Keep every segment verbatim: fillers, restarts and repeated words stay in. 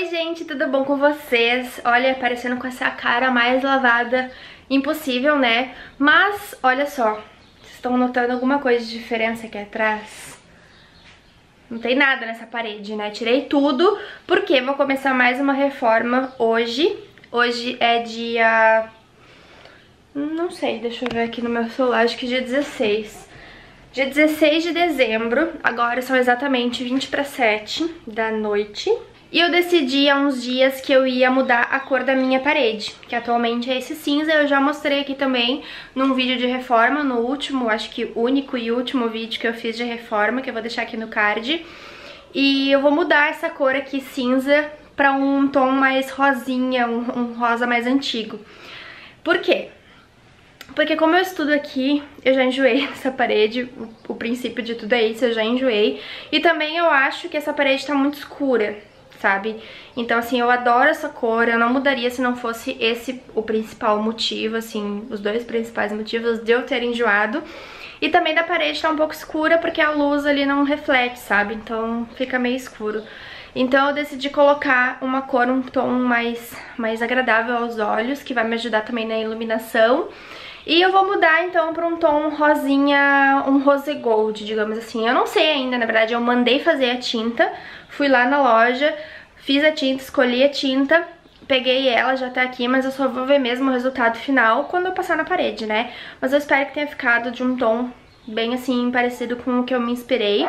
Oi gente, tudo bom com vocês? Olha, aparecendo com essa cara mais lavada impossível, né? Mas, olha só, vocês estão notando alguma coisa de diferença aqui atrás? Não tem nada nessa parede, né? Tirei tudo, porque vou começar mais uma reforma hoje. Hoje é dia... não sei, deixa eu ver aqui no meu celular, acho que dia dezesseis. Dia dezesseis de dezembro, agora são exatamente vinte para sete da noite. E eu decidi há uns dias que eu ia mudar a cor da minha parede, que atualmente é esse cinza. Eu já mostrei aqui também num vídeo de reforma, no último, acho que único e último vídeo que eu fiz de reforma, que eu vou deixar aqui no card. E eu vou mudar essa cor aqui cinza para um tom mais rosinha, um, um rosa mais antigo. Por quê? Porque como eu estudo aqui, eu já enjoei essa parede, o, o princípio de tudo é isso, eu já enjoei. E também eu acho que essa parede tá muito escura, sabe? Então assim, eu adoro essa cor, eu não mudaria se não fosse esse o principal motivo, assim, os dois principais motivos de eu ter enjoado. E também da parede tá um pouco escura porque a luz ali não reflete, sabe? Então fica meio escuro. Então eu decidi colocar uma cor, um tom mais, mais agradável aos olhos, que vai me ajudar também na iluminação. E eu vou mudar então para um tom rosinha, um rose gold, digamos assim. Eu não sei ainda, na verdade eu mandei fazer a tinta, fui lá na loja, fiz a tinta, escolhi a tinta, peguei ela, já tá aqui, mas eu só vou ver mesmo o resultado final quando eu passar na parede, né? Mas eu espero que tenha ficado de um tom bem assim, parecido com o que eu me inspirei.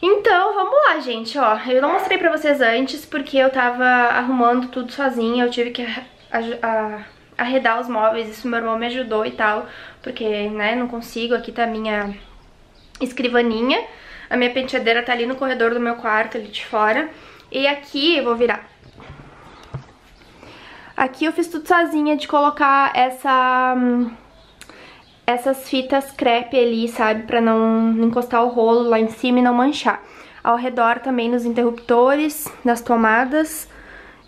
Então, vamos lá, gente, ó. Eu não mostrei pra vocês antes porque eu tava arrumando tudo sozinha, eu tive que... A, a, arredar os móveis, isso meu irmão me ajudou e tal, porque, né, não consigo. Aqui tá a minha escrivaninha, a minha penteadeira tá ali no corredor do meu quarto, ali de fora, e aqui, eu vou virar, aqui eu fiz tudo sozinha, de colocar essa, essas fitas crepe ali, sabe, pra não encostar o rolo lá em cima e não manchar. Ao redor também nos interruptores, nas tomadas,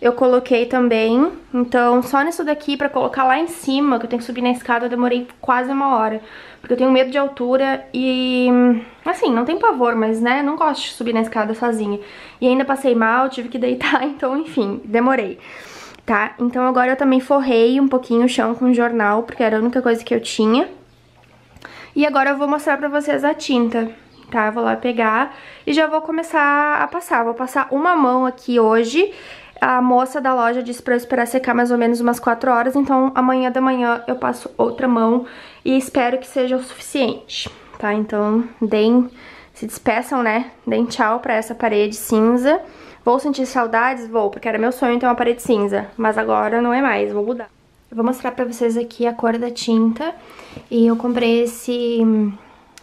eu coloquei também. Então só nisso daqui pra colocar lá em cima, que eu tenho que subir na escada, eu demorei quase uma hora, porque eu tenho medo de altura e... assim, não tem pavor, mas né, não gosto de subir na escada sozinha. E ainda passei mal, tive que deitar, então enfim, demorei, tá? Então agora eu também forrei um pouquinho o chão com jornal, porque era a única coisa que eu tinha. E agora eu vou mostrar pra vocês a tinta, tá? Eu vou lá pegar e já vou começar a passar. Vou passar uma mão aqui hoje. A moça da loja disse pra eu esperar secar mais ou menos umas quatro horas, então amanhã da manhã eu passo outra mão e espero que seja o suficiente, tá? Então deem, se despeçam, né? Deem tchau pra essa parede cinza. Vou sentir saudades? Vou, porque era meu sonho ter uma parede cinza, mas agora não é mais, vou mudar. Eu vou mostrar pra vocês aqui a cor da tinta, e eu comprei esse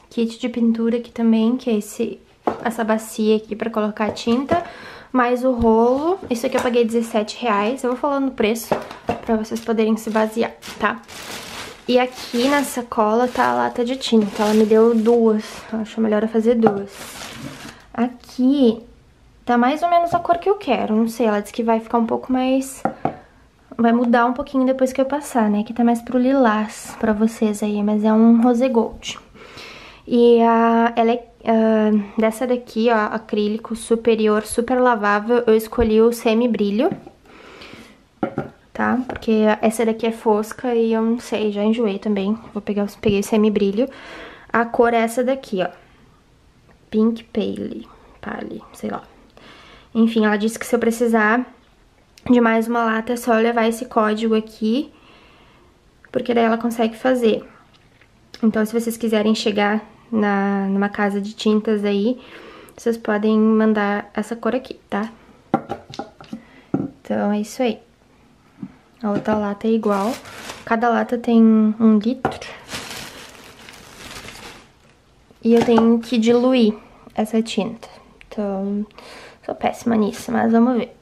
kit de pintura aqui também, que é esse, essa bacia aqui pra colocar a tinta. Mais o rolo, isso aqui eu paguei dezessete reais, eu vou falando o preço pra vocês poderem se basear, tá? E aqui na sacola tá a lata de tinta, ela me deu duas, acho melhor eu fazer duas. Aqui tá mais ou menos a cor que eu quero, não sei, ela disse que vai ficar um pouco mais... vai mudar um pouquinho depois que eu passar, né? Aqui tá mais pro lilás pra vocês aí, mas é um rose gold. E a, ela é Uh, dessa daqui, ó, acrílico superior, super lavável, eu escolhi o semi-brilho, tá? Porque essa daqui é fosca e eu não sei, já enjoei também, vou pegar, peguei o semi-brilho. A cor é essa daqui, ó, Pink Pale, pale, sei lá. Enfim, ela disse que se eu precisar de mais uma lata é só eu levar esse código aqui, porque daí ela consegue fazer. Então se vocês quiserem chegar... Na, numa casa de tintas aí, vocês podem mandar essa cor aqui, tá? Então é isso aí. A outra lata é igual. Cada lata tem um litro. E eu tenho que diluir essa tinta. Então, sou péssima nisso, mas vamos ver.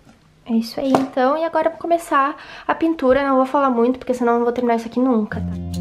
É isso aí, então. E agora eu vou começar a pintura. Não vou falar muito, porque senão eu não vou terminar isso aqui nunca, tá?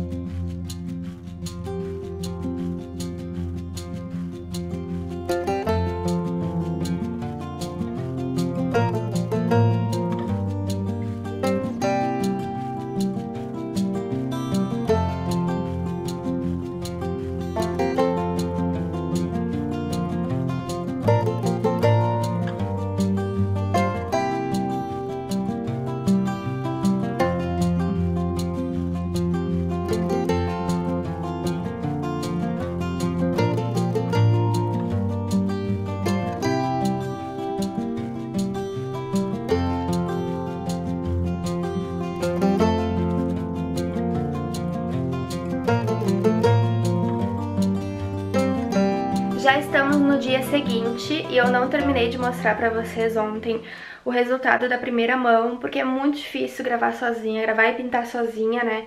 dia seguinte e eu não terminei de mostrar pra vocês ontem o resultado da primeira mão, porque é muito difícil gravar sozinha, gravar e pintar sozinha, né?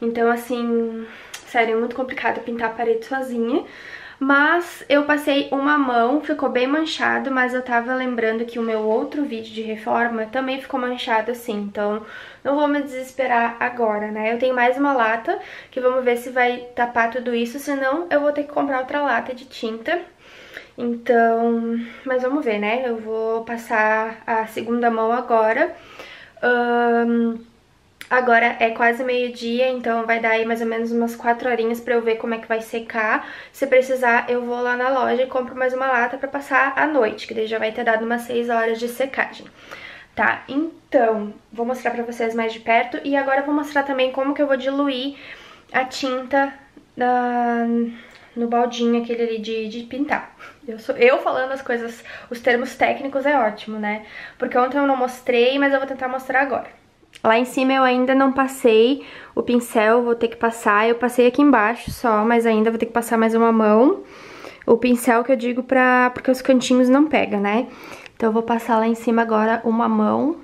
Então, assim, sério, é muito complicado pintar a parede sozinha. Mas eu passei uma mão, ficou bem manchado, mas eu tava lembrando que o meu outro vídeo de reforma também ficou manchado assim, então não vou me desesperar agora, né? Eu tenho mais uma lata, que vamos ver se vai tapar tudo isso, senão eu vou ter que comprar outra lata de tinta. Então, mas vamos ver, né? Eu vou passar a segunda mão agora. Ahn... Um... Agora é quase meio-dia, então vai dar aí mais ou menos umas quatro horinhas pra eu ver como é que vai secar. Se precisar, eu vou lá na loja e compro mais uma lata pra passar a noite, que daí já vai ter dado umas seis horas de secagem. Tá, então, vou mostrar pra vocês mais de perto e agora eu vou mostrar também como que eu vou diluir a tinta da... no baldinho aquele ali de, de pintar. Eu, sou, eu falando as coisas, os termos técnicos é ótimo, né? Porque ontem eu não mostrei, mas eu vou tentar mostrar agora. Lá em cima eu ainda não passei o pincel, vou ter que passar, eu passei aqui embaixo só, mas ainda vou ter que passar mais uma mão. O pincel que eu digo pra... porque os cantinhos não pega, né? Então eu vou passar lá em cima agora uma mão,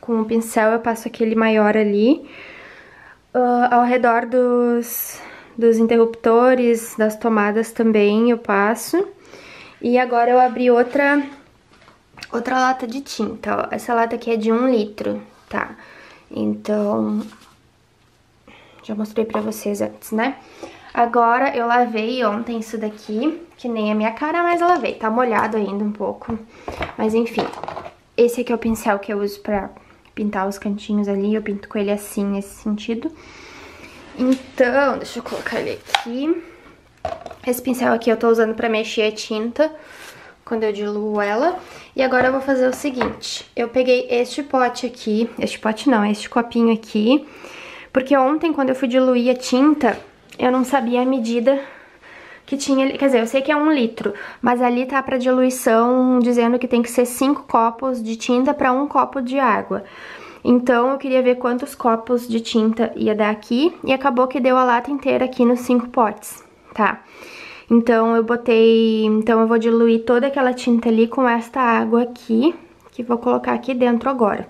com o pincel eu passo aquele maior ali, uh, ao redor dos, dos interruptores, das tomadas também eu passo. E agora eu abri outra, outra lata de tinta, ó. Essa lata aqui é de um litro. Tá, então, já mostrei pra vocês antes, né? Agora eu lavei ontem isso daqui, que nem a minha cara, mas eu lavei. Tá molhado ainda um pouco, mas enfim. Esse aqui é o pincel que eu uso pra pintar os cantinhos ali, eu pinto com ele assim, nesse sentido. Então, deixa eu colocar ele aqui. Esse pincel aqui eu tô usando pra mexer a tinta quando eu diluo ela. E agora eu vou fazer o seguinte, eu peguei este pote aqui, este pote não, este copinho aqui, porque ontem quando eu fui diluir a tinta, eu não sabia a medida que tinha, quer dizer, eu sei que é um litro, mas ali tá pra diluição dizendo que tem que ser cinco copos de tinta pra um copo de água. Então eu queria ver quantos copos de tinta ia dar aqui, e acabou que deu a lata inteira aqui nos cinco potes, tá? Então eu botei, então eu vou diluir toda aquela tinta ali com esta água aqui, que vou colocar aqui dentro agora.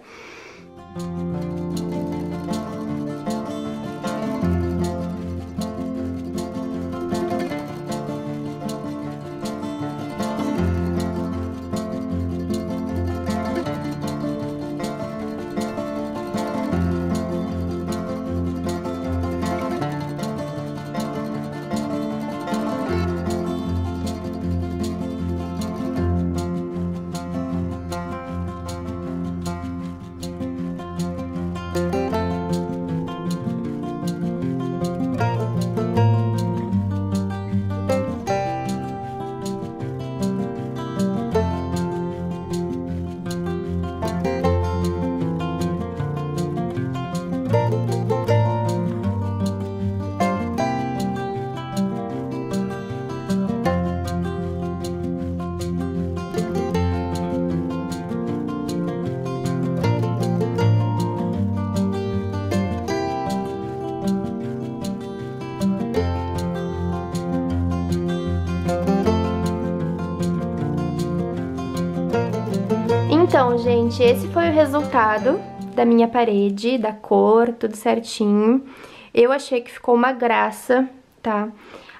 Então, gente, esse foi o resultado da minha parede, da cor, tudo certinho. Eu achei que ficou uma graça, tá?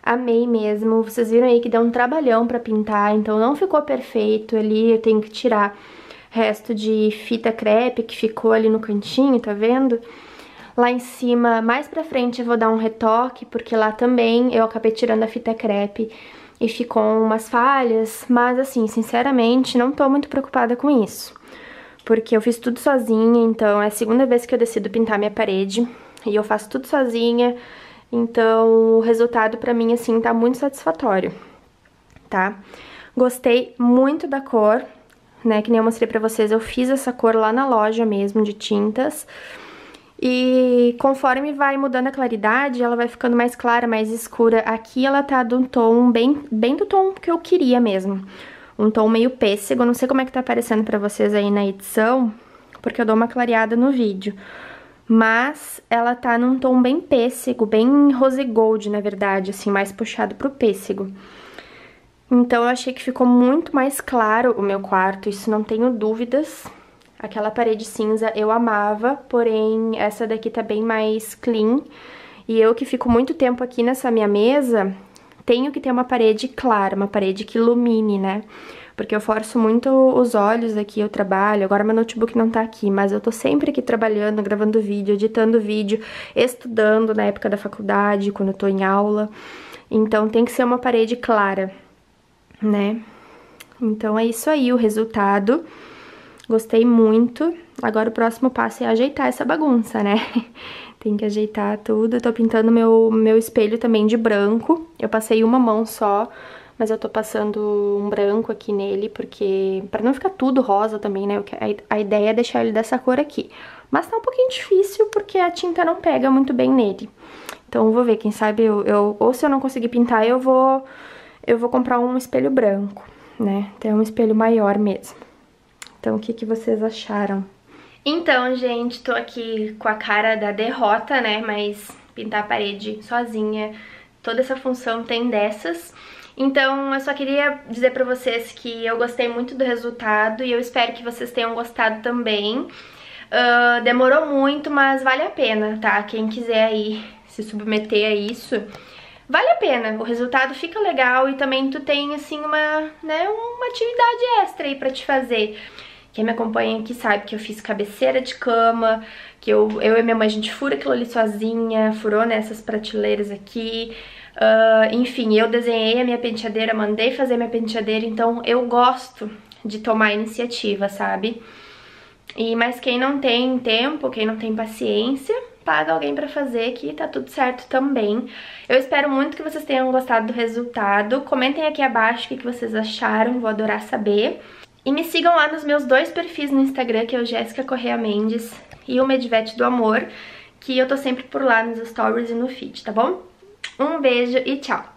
Amei mesmo. Vocês viram aí que deu um trabalhão pra pintar, então não ficou perfeito ali. Eu tenho que tirar resto de fita crepe que ficou ali no cantinho, tá vendo? Lá em cima, mais pra frente, eu vou dar um retoque, porque lá também eu acabei tirando a fita crepe e ficou umas falhas, mas assim, sinceramente, não tô muito preocupada com isso, porque eu fiz tudo sozinha, então é a segunda vez que eu decido pintar minha parede, e eu faço tudo sozinha, então o resultado pra mim, assim, tá muito satisfatório, tá? Gostei muito da cor, né, que nem eu mostrei pra vocês, eu fiz essa cor lá na loja mesmo, de tintas, e conforme vai mudando a claridade, ela vai ficando mais clara, mais escura. Aqui ela tá de um tom bem, bem do tom que eu queria mesmo. Um tom meio pêssego, não sei como é que tá aparecendo pra vocês aí na edição, porque eu dou uma clareada no vídeo. Mas ela tá num tom bem pêssego, bem rose gold na verdade, assim, mais puxado pro pêssego. Então eu achei que ficou muito mais claro o meu quarto, isso não tenho dúvidas. Aquela parede cinza eu amava, porém essa daqui tá bem mais clean. E eu que fico muito tempo aqui nessa minha mesa, tenho que ter uma parede clara, uma parede que ilumine, né? Porque eu forço muito os olhos aqui, eu trabalho, agora meu notebook não tá aqui, mas eu tô sempre aqui trabalhando, gravando vídeo, editando vídeo, estudando na época da faculdade, quando eu tô em aula. Então tem que ser uma parede clara, né? Então é isso aí o resultado. Gostei muito. Agora o próximo passo é ajeitar essa bagunça, né? Tem que ajeitar tudo. Eu tô pintando meu, meu espelho também de branco. Eu passei uma mão só, mas eu tô passando um branco aqui nele, porque pra não ficar tudo rosa também, né? A ideia é deixar ele dessa cor aqui. Mas tá um pouquinho difícil, porque a tinta não pega muito bem nele. Então vou ver, quem sabe eu... eu ou se eu não conseguir pintar, eu vou... Eu vou comprar um espelho branco, né? Tem um espelho maior mesmo. Então, o que que vocês acharam? Então, gente, tô aqui com a cara da derrota, né? Mas pintar a parede sozinha, toda essa função tem dessas. Então, eu só queria dizer pra vocês que eu gostei muito do resultado e eu espero que vocês tenham gostado também. Uh, demorou muito, mas vale a pena, tá? Quem quiser aí se submeter a isso, vale a pena. O resultado fica legal e também tu tem, assim, uma, né, uma atividade extra aí pra te fazer. Quem me acompanha aqui sabe que eu fiz cabeceira de cama, que eu, eu e minha mãe, a gente fura aquilo ali sozinha, furou nessas prateleiras aqui. Uh, enfim, eu desenhei a minha penteadeira, mandei fazer minha penteadeira, então eu gosto de tomar iniciativa, sabe? E, mas quem não tem tempo, quem não tem paciência, paga alguém pra fazer, que tá tudo certo também. Eu espero muito que vocês tenham gostado do resultado. Comentem aqui abaixo o que vocês acharam, vou adorar saber. E me sigam lá nos meus dois perfis no Instagram, que é o Jéssica Correia Mendes e o Medvete do Amor, que eu tô sempre por lá nos stories e no feed, tá bom? Um beijo e tchau!